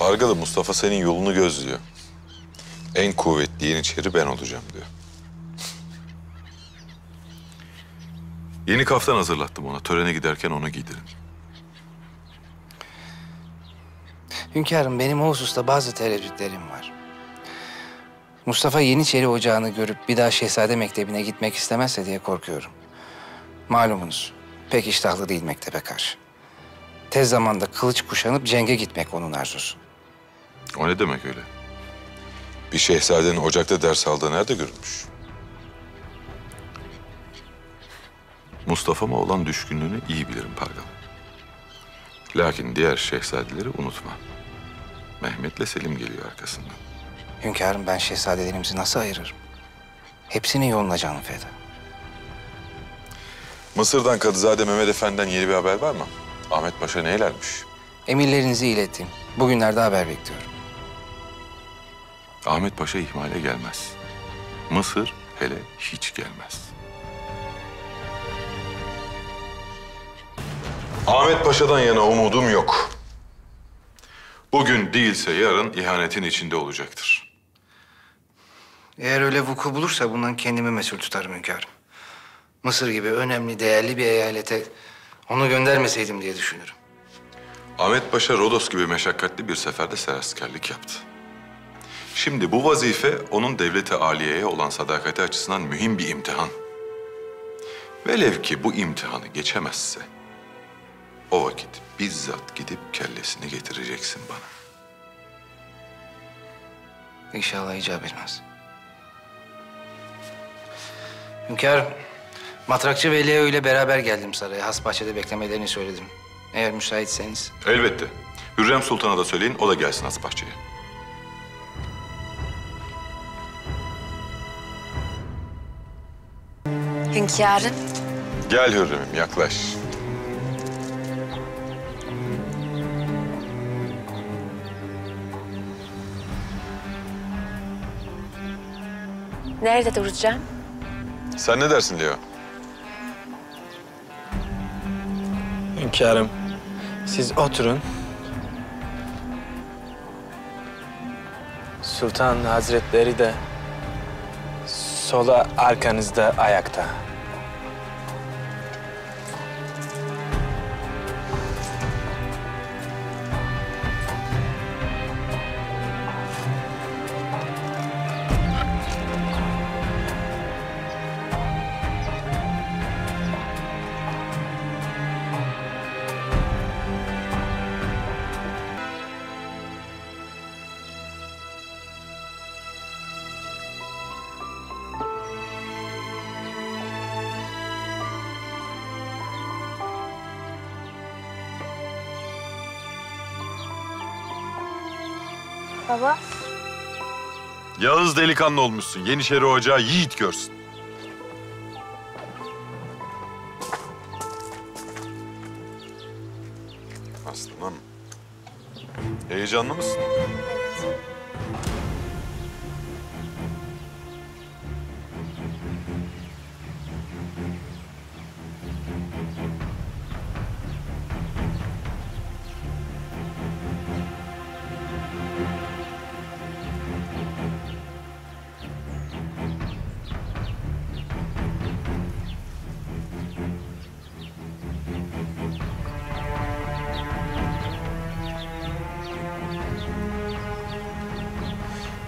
Bargalı Mustafa senin yolunu gözlüyor. En kuvvetli Yeniçeri ben olacağım diyor. Yeni kaftan hazırlattım ona. Törene giderken onu giydirin. Hünkârım, benim o hususta bazı tereddütlerim var. Mustafa Yeniçeri ocağını görüp bir daha Şehzade Mektebi'ne gitmek istemezse diye korkuyorum. Malumunuz pek iştahlı değil mektebe karşı. Tez zamanda kılıç kuşanıp cenge gitmek onun arzusu. O ne demek öyle? Bir şehzadenin ocakta ders aldığı nerede görülmüş? Mustafa'ma olan düşkünlüğünü iyi bilirim Pargal. Lakin diğer şehzadeleri unutma. Mehmet'le Selim geliyor arkasından. Hünkârım, ben şehzadelerimizi nasıl ayırırım? Hepsinin yoluna canım feda. Mısır'dan Kadızade Mehmet Efendi'den yeni bir haber var mı? Ahmet Paşa neylermiş? Emirlerinizi ilettim. Bugünlerde haber bekliyorum. Ahmet Paşa ihmale gelmez. Mısır hele hiç gelmez. Ahmet Paşa'dan yana umudum yok. Bugün değilse yarın ihanetin içinde olacaktır. Eğer öyle vuku bulursa bundan kendimi mesul tutarım hünkârım. Mısır gibi önemli, değerli bir eyalete onu göndermeseydim diye düşünürüm. Ahmet Paşa Rodos gibi meşakkatli bir seferde seferaskerlik yaptı. Şimdi bu vazife onun devlete aliyeye olan sadakati açısından mühim bir imtihan. Velev ki bu imtihanı geçemezse o vakit bizzat gidip kellesini getireceksin bana. İnşallah icap etmez. Hünkârım, Matrakçı ve Leo ile beraber geldim saraya. Has bahçede beklemelerini söyledim. Eğer müsaitseniz. Elbette. Hürrem Sultan'a da söyleyin, o da gelsin has bahçeye. Hünkârım. Gel Hürrem'im, yaklaş. Nerede duracağım? Sen ne dersin Leo? Hünkârım, siz oturun. Sultan Hazretleri de sola arkanızda ayakta. Baba. Yağız delikanlı olmuşsun. Yeniçeri ocağı yiğit görsün. Aslanım. Heyecanlı mısın? Evet.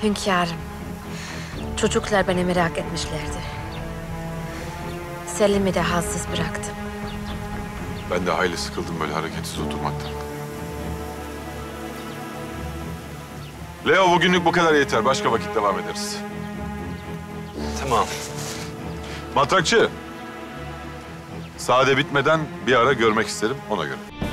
Hünkârım, çocuklar beni merak etmişlerdi. Selim'i de halsiz bıraktım. Ben de hayli sıkıldım böyle hareketsiz oturmaktan. Leo, bugünlük bu kadar yeter. Başka vakit devam ederiz. Tamam. Matrakçı, sade bitmeden bir ara görmek isterim, ona göre.